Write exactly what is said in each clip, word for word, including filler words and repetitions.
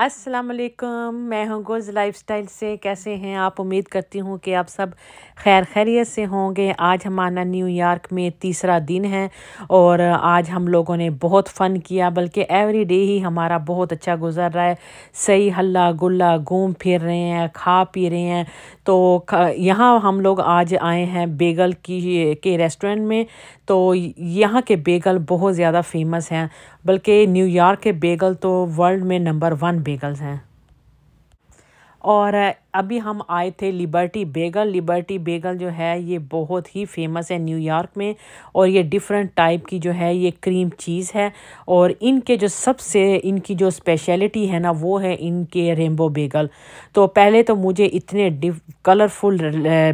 अस्सलामुअलैकुम, मैं हूँ गोज़ लाइफस्टाइल से। कैसे हैं आप? उम्मीद करती हूँ कि आप सब खैर खैरियत से होंगे। आज हमारा न्यूयॉर्क में तीसरा दिन है और आज हम लोगों ने बहुत फ़न किया, बल्कि एवरी डे ही हमारा बहुत अच्छा गुजर रहा है। सही हल्ला गुल्ला घूम फिर रहे हैं, खा पी रहे हैं। तो यहाँ हम लोग आज आए हैं बेगल की के रेस्टोरेंट में। तो यहाँ के बेगल बहुत ज़्यादा फेमस हैं, बल्कि न्यूयॉर्क के बेगल तो वर्ल्ड में नंबर वन बेगल्स हैं। और अभी हम आए थे लिबर्टी बेगल। लिबर्टी बेगल जो है ये बहुत ही फेमस है न्यूयॉर्क में, और ये डिफरेंट टाइप की जो है ये क्रीम चीज़ है। और इनके जो सबसे इनकी जो स्पेशलिटी है ना, वो है इनके रेनबो बेगल। तो पहले तो मुझे इतने कलरफुल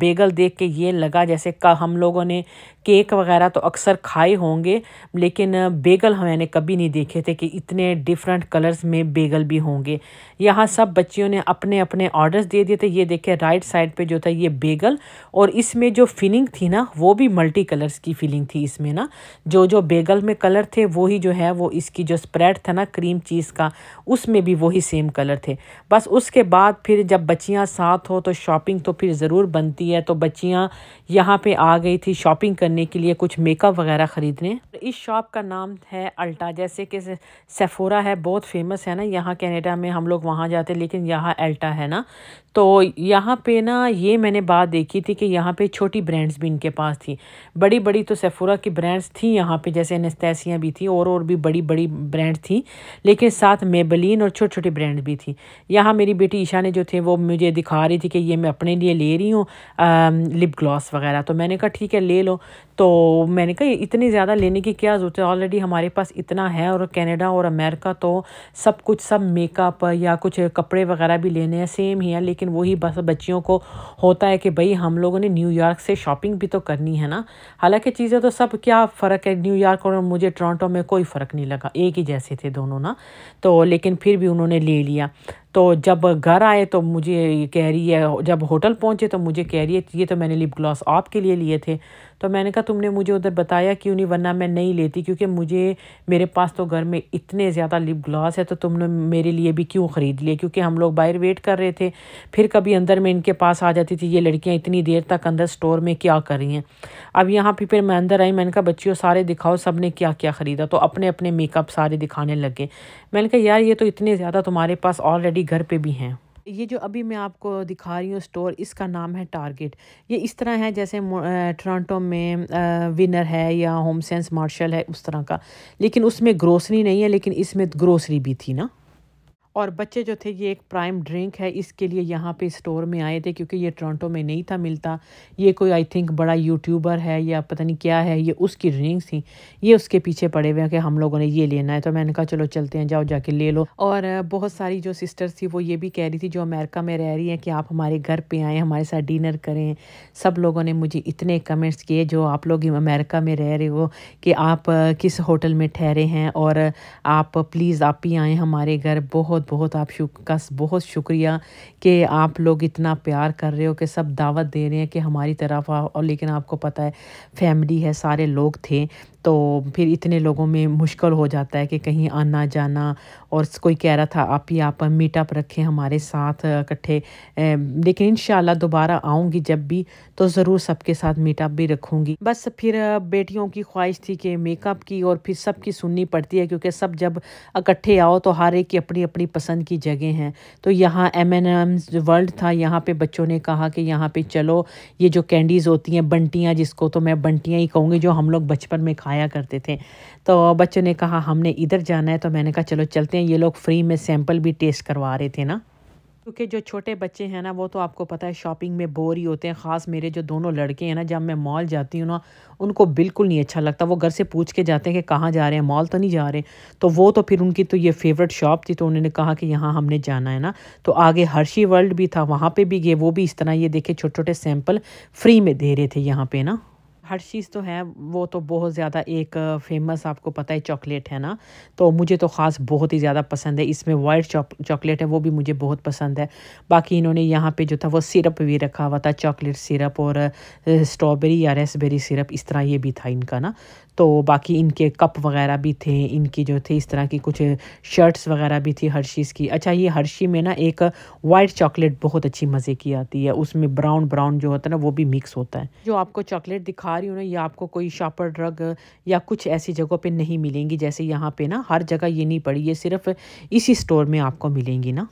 बेगल देख के ये लगा जैसे का हम लोगों ने केक वगैरह तो अक्सर खाए होंगे, लेकिन बेगल मैंने कभी नहीं देखे थे कि इतने डिफरेंट कलर्स में बेगल भी होंगे। यहाँ सब बच्चियों ने अपने अपने ऑर्डर्स दे दिए थे। ये देखे राइट साइड पे जो था ये बेगल, और इसमें जो फिलिंग थी ना वो भी मल्टी कलर्स की फिलिंग थी। इसमें ना जो जो बेगल में कलर थे वही जो है वो इसकी जो स्प्रेड था ना क्रीम चीज़ का, उसमें भी वही सेम कलर थे। बस उसके बाद फिर जब बच्चियाँ साथ हो तो शॉपिंग तो फिर ज़रूर बनती है। तो बच्चियाँ यहाँ पे आ गई थी शॉपिंग करने के लिए, कुछ मेकअप वगैरह ख़रीदने। इस शॉप का नाम है अल्टा। जैसे कि सेफोरा है, बहुत फेमस है ना यहाँ कनाडा में, हम लोग वहाँ जाते हैं, लेकिन यहाँ अल्टा है ना। तो यहाँ पे ना ये मैंने बात देखी थी कि यहाँ पे छोटी ब्रांड्स भी इनके पास थी। बड़ी बड़ी तो सेफोरा की ब्रांड्स थी यहाँ पे, जैसे एनेस्थेसिया भी थी और और भी बड़ी बड़ी ब्रांड थी, लेकिन साथ मेबेलिन और छोटी छोटी ब्रांड भी थी। यहाँ मेरी बेटी ईशा ने जो थे वो मुझे दिखा रही थी कि ये मैं अपने लिए ले रही हूँ लिप ग्लॉस वगैरह। तो मैंने कहा ठीक है ले लो। तो मैंने कहा इतनी ज़्यादा लेने की क्या ज़रूरत है, ऑलरेडी हमारे पास इतना है। और कनाडा और अमेरिका तो सब कुछ सब मेकअप या कुछ कपड़े वगैरह भी लेने हैं, सेम ही है। लेकिन वही बस बच्चियों को होता है कि भाई हम लोगों ने न्यूयॉर्क से शॉपिंग भी तो करनी है ना। हालांकि चीज़ें तो सब क्या फ़र्क है, न्यूयॉर्क और मुझे टोरंटो में कोई फ़र्क नहीं लगा, एक ही जैसे थे दोनों ना। तो लेकिन फिर भी उन्होंने ले लिया। तो जब घर आए तो मुझे कह रही है, जब होटल पहुंचे तो मुझे कह रही है ये तो मैंने लिप ग्लॉस आपके लिए लिए थे। तो मैंने कहा तुमने मुझे उधर बताया क्यों नहीं, वरना मैं नहीं लेती, क्योंकि मुझे मेरे पास तो घर में इतने ज़्यादा लिप ग्लॉस है, तो तुमने मेरे लिए भी क्यों ख़रीद लिए। क्योंकि हम लोग बाहर वेट कर रहे थे, फिर कभी अंदर में इनके पास आ जाती थी ये लड़कियाँ, इतनी देर तक अंदर स्टोर में क्या कर रही हैं। अब यहाँ पर फिर मैं अंदर आई, मैंने कहा बच्चियों सारे दिखाओ सब ने क्या क्या ख़रीदा। तो अपने अपने मेकअप सारे दिखाने लगे। मैंने कहा यार ये तो इतने ज़्यादा तुम्हारे पास ऑलरेडी घर पे भी हैं। ये जो अभी मैं आपको दिखा रही हूँ स्टोर, इसका नाम है टारगेट। ये इस तरह है जैसे टोरंटो में विनर है या होम सेंस मार्शल है, उस तरह का, लेकिन उसमें ग्रोसरी नहीं है, लेकिन इसमें ग्रोसरी भी थी ना। और बच्चे जो थे ये एक प्राइम ड्रिंक है, इसके लिए यहाँ पे स्टोर में आए थे, क्योंकि ये टोरंटो में नहीं था मिलता। ये कोई आई थिंक बड़ा यूट्यूबर है या पता नहीं क्या है, ये उसकी ड्रिंक्स थी। ये उसके पीछे पड़े हुए हैं कि हम लोगों ने ये लेना है। तो मैंने कहा चलो चलते हैं, जाओ जाके ले लो। और बहुत सारी जो सिस्टर्स थी वो ये भी कह रही थी जो अमेरिका में रह रही हैं कि आप हमारे घर पर आएँ, हमारे साथ डिनर करें। सब लोगों ने मुझे इतने कमेंट्स किए जो आप लोग अमेरिका में रह रहे हो कि आप किस होटल में ठहरे हैं, और आप प्लीज़ आप ही आएँ हमारे घर। बहुत बहुत आप शुक का बहुत शुक्रिया कि आप लोग इतना प्यार कर रहे हो कि सब दावत दे रहे हैं कि हमारी तरफ आओ। और लेकिन आपको पता है फैमिली है, सारे लोग थे, तो फिर इतने लोगों में मुश्किल हो जाता है कि कहीं आना जाना। और कोई कह रहा था आप ही आप मीटअप रखें हमारे साथ इकट्ठे, लेकिन इंशाल्लाह दोबारा आऊँगी जब भी तो ज़रूर सबके साथ मीटअप भी रखूँगी। बस फिर बेटियों की ख्वाहिश थी कि मेकअप की, और फिर सब की सुननी पड़ती है क्योंकि सब जब इकट्ठे आओ तो हर एक की अपनी अपनी पसंद की जगह हैं। तो यहाँ एम एंड एम्स वर्ल्ड था, यहाँ पे बच्चों ने कहा कि यहाँ पे चलो ये जो कैंडीज़ होती हैं बंटियाँ, जिसको तो मैं बंटियाँ ही कहूँगी, जो हम लोग बचपन में खाया करते थे। तो बच्चों ने कहा हमने इधर जाना है, तो मैंने कहा चलो चलते हैं। ये लोग फ्री में सैंपल भी टेस्ट करवा रहे थे ना, क्योंकि जो छोटे बच्चे हैं ना वो तो आपको पता है शॉपिंग में बोर ही होते हैं। ख़ास मेरे जो दोनों लड़के हैं ना, जब मैं मॉल जाती हूँ ना उनको बिल्कुल नहीं अच्छा लगता। वो घर से पूछ के जाते हैं कि कहाँ जा रहे हैं, मॉल तो नहीं जा रहे। तो वो तो फिर उनकी तो ये फेवरेट शॉप थी, तो उन्होंने कहा कि यहाँ हमने जाना है ना। तो आगे हर्शी वर्ल्ड भी था, वहाँ पर भी गए, वो भी इस तरह ये देखे छोटे छोटे सैंपल फ्री में दे रहे थे यहाँ पर ना। हर्शीज़ तो है, वो तो बहुत ज़्यादा एक फ़ेमस आपको पता है चॉकलेट है ना, तो मुझे तो ख़ास बहुत ही ज़्यादा पसंद है। इसमें वाइट चॉकलेट है, वो भी मुझे बहुत पसंद है। बाकी इन्होंने यहाँ पे जो था वो सिरप भी रखा हुआ था, चॉकलेट सिरप और स्ट्रॉबेरी या रेसबेरी सिरप, इस तरह ये भी था इनका ना। तो बाकी इनके कप वगैरह भी थे, इनकी जो थे इस तरह की कुछ शर्ट्स वगैरह भी थी हर्शीज़ की। अच्छा ये हर्शी में ना एक वाइट चॉकलेट बहुत अच्छी मज़े की आती है, उसमें ब्राउन ब्राउन जो होता है ना वो भी मिक्स होता है। जो आपको चॉकलेट दिखा रही हूँ ना ये आपको कोई शॉपर ड्रग या कुछ ऐसी जगहों पे नहीं मिलेंगी, जैसे यहाँ पे ना हर जगह ये नहीं पड़ी, ये सिर्फ इसी स्टोर में आपको मिलेंगी ना।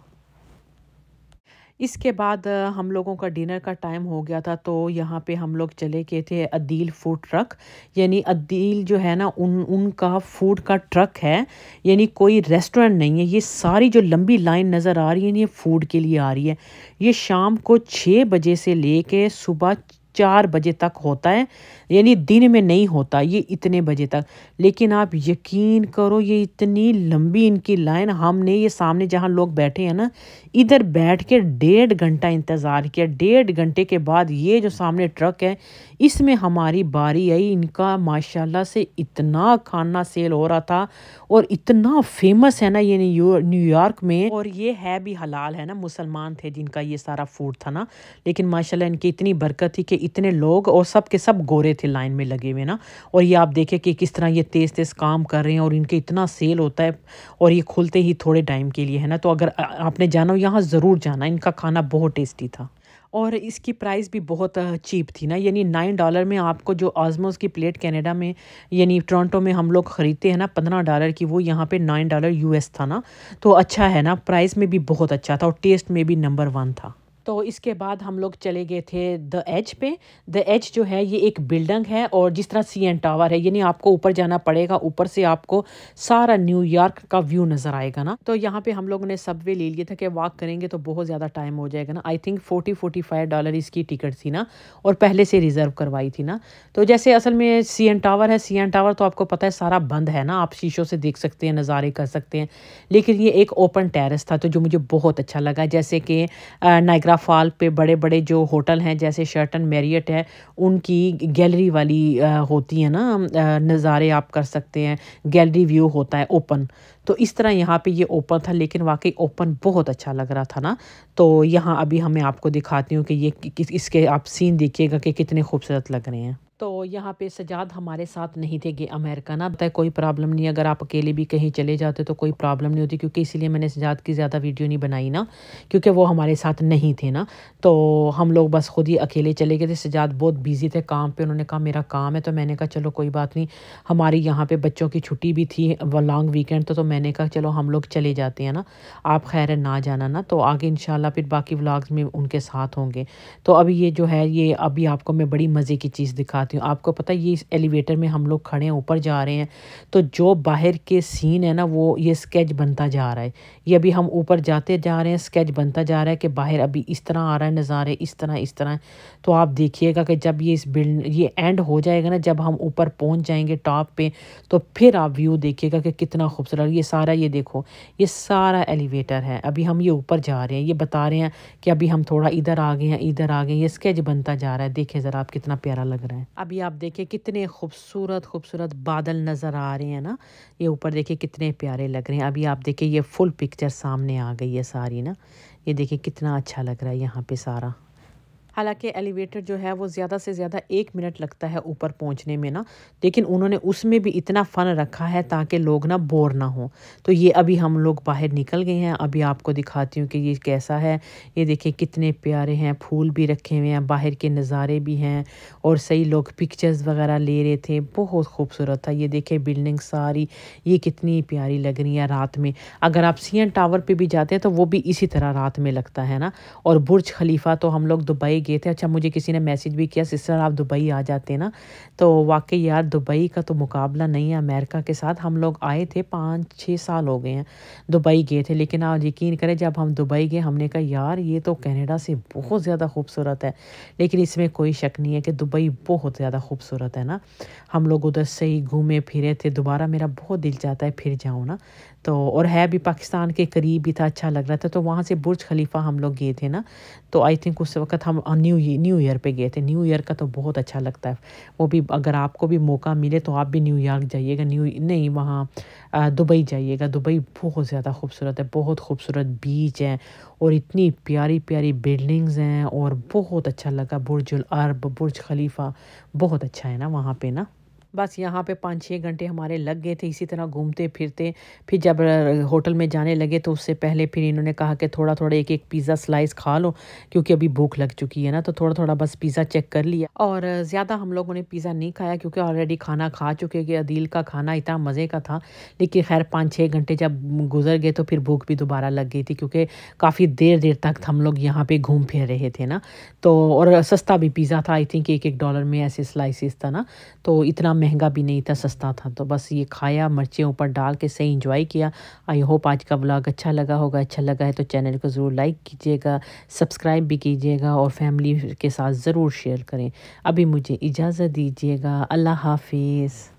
इसके बाद हम लोगों का डिनर का टाइम हो गया था, तो यहाँ पे हम लोग चले गए थे अदील फूड ट्रक, यानी अदील जो है ना उन उनका फूड का ट्रक है, यानी कोई रेस्टोरेंट नहीं है। ये सारी जो लंबी लाइन नज़र आ रही है ये फूड के लिए आ रही है। ये शाम को छः बजे से ले कर सुबह चार बजे तक होता है, यानी दिन में नहीं होता ये इतने बजे तक। लेकिन आप यकीन करो ये इतनी लंबी इनकी लाइन, हमने ये सामने जहाँ लोग बैठे हैं ना इधर बैठ के डेढ़ घंटा इंतज़ार किया। डेढ़ घंटे के बाद ये जो सामने ट्रक है इसमें हमारी बारी आई। इनका माशाल्लाह से इतना खाना सेल हो रहा था और इतना फेमस है ना ये न्यूयॉर्क में, और ये है भी हलाल है ना, मुसलमान थे जिनका ये सारा फूड था ना। लेकिन माशाल्लाह इनकी इतनी बरकत थी कि इतने लोग और सब के सब गोरे थे लाइन में लगे हुए ना। और ये आप देखें कि किस तरह ये तेज़ तेज़ काम कर रहे हैं और इनके इतना सेल होता है, और ये खुलते ही थोड़े टाइम के लिए है ना। तो अगर आपने जाना हो यहाँ ज़रूर जाना, इनका खाना बहुत टेस्टी था और इसकी प्राइस भी बहुत चीप थी ना, यानी नाइन डॉलर में आपको जो आज़मोस की प्लेट कनाडा में यानी टोरंटो में हम लोग ख़रीदते हैं ना पंद्रह डॉलर की, वो यहाँ पे नाइन डॉलर यूएस था ना। तो अच्छा है ना, प्राइस में भी बहुत अच्छा था और टेस्ट में भी नंबर वन था। तो इसके बाद हम लोग चले गए थे द एज पे। द एज जो है ये एक बिल्डिंग है और जिस तरह सी एन टावर है, यानी आपको ऊपर जाना पड़ेगा, ऊपर से आपको सारा न्यूयॉर्क का व्यू नज़र आएगा ना। तो यहाँ पे हम लोगों ने सबवे ले लिया था कि वॉक करेंगे तो बहुत ज़्यादा टाइम हो जाएगा ना। I think forty forty five dollar इसकी टिकट थी ना, और पहले से रिज़र्व करवाई थी ना। तो जैसे असल में सी एन टावर है, सी एन टावर तो आपको पता है सारा बंद है ना, आप शीशों से देख सकते हैं, नज़ारे कर सकते हैं, लेकिन ये एक ओपन टेरेस था तो जो मुझे बहुत अच्छा लगा। जैसे कि नायग्रा फॉल पे बड़े बड़े जो होटल हैं जैसे शर्टन मैरियट है, उनकी गैलरी वाली होती है ना, नज़ारे आप कर सकते हैं, गैलरी व्यू होता है ओपन। तो इस तरह यहाँ पे ये ओपन था, लेकिन वाकई ओपन बहुत अच्छा लग रहा था ना। तो यहाँ अभी हमें आपको दिखाती हूँ कि ये कि, इसके आप सीन देखिएगा कि कितने खूबसूरत लग रहे हैं। तो यहाँ पे सजाद हमारे साथ नहीं थे कि अमेरिका ना बताए, कोई प्रॉब्लम नहीं, अगर आप अकेले भी कहीं चले जाते तो कोई प्रॉब्लम नहीं होती, क्योंकि इसीलिए मैंने सजाद की ज़्यादा वीडियो नहीं बनाई ना, क्योंकि वो हमारे साथ नहीं थे ना। तो हम लोग बस खुद ही अकेले चले गए थे। सजाद बहुत बिजी थे काम पे, उन्होंने कहा मेरा काम है, तो मैंने कहा चलो कोई बात नहीं, हमारी यहाँ पर बच्चों की छुट्टी भी थी, वो लॉन्ग वीकेंड तो, तो मैंने कहा चलो हम लोग चले जाते हैं ना, आप खैर ना जाना ना। तो आगे इंशाल्लाह फिर बाकी व्लॉग्स में उनके साथ होंगे। तो अभी ये जो है ये अभी आपको मैं बड़ी मज़े की चीज़ दिखा, आपको पता है ये इस एलिवेटर में हम लोग खड़े हैं, ऊपर जा रहे हैं, तो जो बाहर के सीन है ना वो ये स्केच बनता जा रहा है। ये अभी हम ऊपर जाते जा रहे हैं, स्केच बनता जा रहा है कि बाहर अभी इस तरह आ रहा है नज़ारे, इस तरह इस तरह। तो आप देखिएगा कि जब ये इस बिल्ड ये एंड हो जाएगा ना, जब हम ऊपर पहुंच जाएंगे टॉप पे, तो फिर आप व्यू देखिएगा कि कितना खूबसूरत। ये सारा ये देखो, ये सारा एलिवेटर है, अभी हम ये ऊपर जा रहे हैं, ये बता रहे हैं कि अभी हम थोड़ा इधर आ गए हैं, इधर आ गए, ये स्केच बनता जा रहा है। देखिए ज़रा आप कितना प्यारा लग रहा है। अभी आप देखिए कितने खूबसूरत खूबसूरत बादल नज़र आ रहे हैं ना, ये ऊपर देखिए कितने प्यारे लग रहे हैं। अभी आप देखिए ये फुल पिक्चर सामने आ गई है सारी ना, ये देखिए कितना अच्छा लग रहा है यहाँ पे सारा। हालांकि एलिवेटर जो है वो ज़्यादा से ज़्यादा एक मिनट लगता है ऊपर पहुंचने में ना, लेकिन उन्होंने उसमें भी इतना फ़न रखा है ताकि लोग ना बोर ना हो। तो ये अभी हम लोग बाहर निकल गए हैं, अभी आपको दिखाती हूँ कि ये कैसा है। ये देखिए कितने प्यारे हैं, फूल भी रखे हुए हैं, बाहर के नज़ारे भी हैं, और सही लोग पिक्चर्स वगैरह ले रहे थे, बहुत खूबसूरत था। ये देखिए बिल्डिंग सारी ये कितनी प्यारी लग रही है रात में। अगर आप सी एन टावर पर भी जाते हैं तो वो भी इसी तरह रात में लगता है ना। और बुर्ज खलीफा तो हम लोग दुबई गए थे। अच्छा मुझे किसी ने मैसेज भी किया, सिस्टर आप दुबई आ जाते ना। तो वाकई यार दुबई का तो मुकाबला नहीं है अमेरिका के साथ। हम लोग आए थे पाँच छः साल हो गए हैं, दुबई गए थे, लेकिन आप यकीन करें जब हम दुबई गए हमने कहा यार ये तो कनाडा से बहुत ज़्यादा खूबसूरत है, लेकिन इसमें कोई शक नहीं है कि दुबई बहुत ज़्यादा खूबसूरत है ना। हम लोग उधर से ही घूमे फिरे थे, दोबारा मेरा बहुत दिल चाहता है फिर जाऊँ ना। तो और है भी पाकिस्तान के करीब ही था, अच्छा लग रहा था। तो वहाँ से बुर्ज खलीफा हम लोग गए थे ना, तो आई थिंक उस वक्त हम न्यू न्यू ईयर पे गए थे। न्यू ईयर का तो बहुत अच्छा लगता है, वो भी अगर आपको भी मौका मिले तो आप भी न्यूयॉर्क जाइएगा, न्यू नहीं वहाँ दुबई जाइएगा। दुबई बहुत ज़्यादा खूबसूरत है, बहुत खूबसूरत बीच है और इतनी प्यारी प्यारी बिल्डिंग्स हैं, और बहुत अच्छा लगा। बुर्ज अल अरब, बुर्ज खलीफा बहुत अच्छा है ना वहाँ पे ना। बस यहाँ पे पाँच छः घंटे हमारे लग गए थे इसी तरह घूमते फिरते। फिर जब होटल में जाने लगे तो उससे पहले फिर इन्होंने कहा कि थोड़ा थोड़ा एक एक पिज़्ज़ा स्लाइस खा लो क्योंकि अभी भूख लग चुकी है ना, तो थोड़ा थोड़ा बस पिज़्ज़ा चेक कर लिया। और ज़्यादा हम लोगों ने पिज़्ज़ा नहीं खाया क्योंकि ऑलरेडी खाना खा चुके कि अदील का खाना इतना मज़े का था। लेकिन खैर पाँच छः घंटे जब गुजर गए तो फिर भूख भी दोबारा लग गई थी क्योंकि काफ़ी देर देर तक हम लोग यहाँ पर घूम फिर रहे थे ना। तो और सस्ता भी पिज़्ज़ा था, आई थिंक एक एक डॉलर में ऐसे स्लाइसिस था ना, तो इतना महंगा भी नहीं था, सस्ता था। तो बस ये खाया, मिर्चें ऊपर डाल के सही इंजॉय किया। आई होप आज का व्लॉग अच्छा लगा होगा। अच्छा लगा है तो चैनल को ज़रूर लाइक कीजिएगा, सब्सक्राइब भी कीजिएगा और फैमिली के साथ ज़रूर शेयर करें। अभी मुझे इजाज़त दीजिएगा। अल्लाह हाफिज़।